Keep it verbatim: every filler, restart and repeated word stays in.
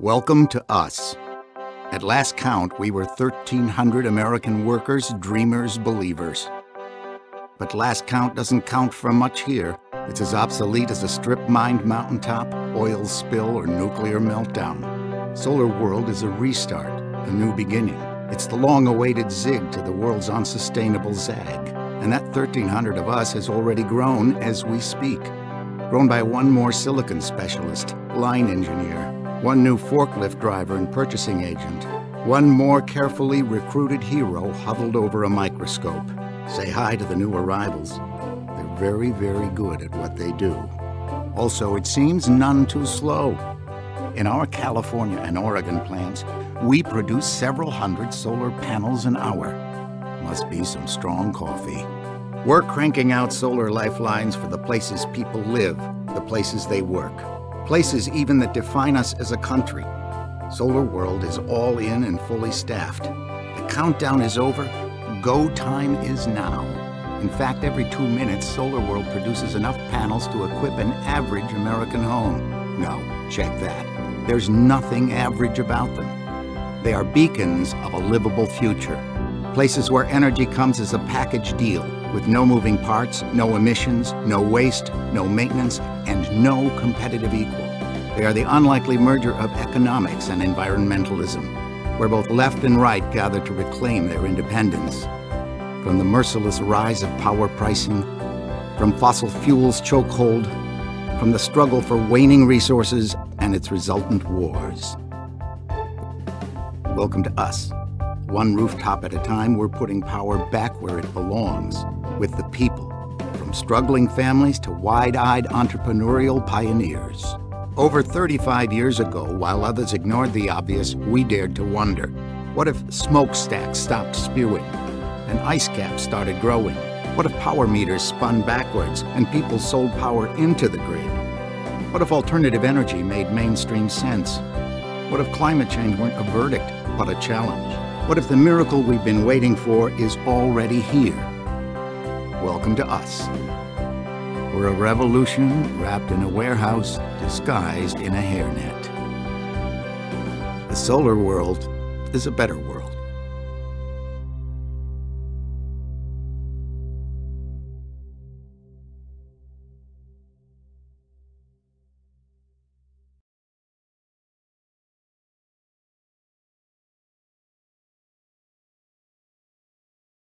Welcome to us. At last count, we were thirteen hundred American workers, dreamers, believers. But last count doesn't count for much here. It's as obsolete as a strip-mined mountaintop, oil spill, or nuclear meltdown. SolarWorld is a restart, a new beginning. It's the long-awaited zig to the world's unsustainable zag. And that thirteen hundred of us has already grown as we speak. Grown by one more silicon specialist, line engineer, one new forklift driver and purchasing agent, one more carefully recruited hero huddled over a microscope. Say hi to the new arrivals. They're very, very good at what they do. Also, it seems none too slow. In our California and Oregon plants, we produce several hundred solar panels an hour. Must be some strong coffee. We're cranking out solar lifelines for the places people live, the places they work. Places even that define us as a country. SolarWorld is all in and fully staffed. The countdown is over. Go time is now. In fact, every two minutes, SolarWorld produces enough panels to equip an average American home. No, check that. There's nothing average about them. They are beacons of a livable future. Places where energy comes as a package deal, with no moving parts, no emissions, no waste, no maintenance, and no competitive equal. They are the unlikely merger of economics and environmentalism, where both left and right gather to reclaim their independence. From the merciless rise of power pricing, from fossil fuels chokehold, from the struggle for waning resources and its resultant wars. Welcome to us. One rooftop at a time, we're putting power back where it belongs, with the people, from struggling families to wide-eyed entrepreneurial pioneers. Over thirty-five years ago, while others ignored the obvious, we dared to wonder, what if smokestacks stopped spewing, and ice caps started growing? What if power meters spun backwards and people sold power into the grid? What if alternative energy made mainstream sense? What if climate change weren't a verdict, but a challenge? What if the miracle we've been waiting for is already here? Welcome to us. We're a revolution wrapped in a warehouse, disguised in a hairnet. The SolarWorld is a better world.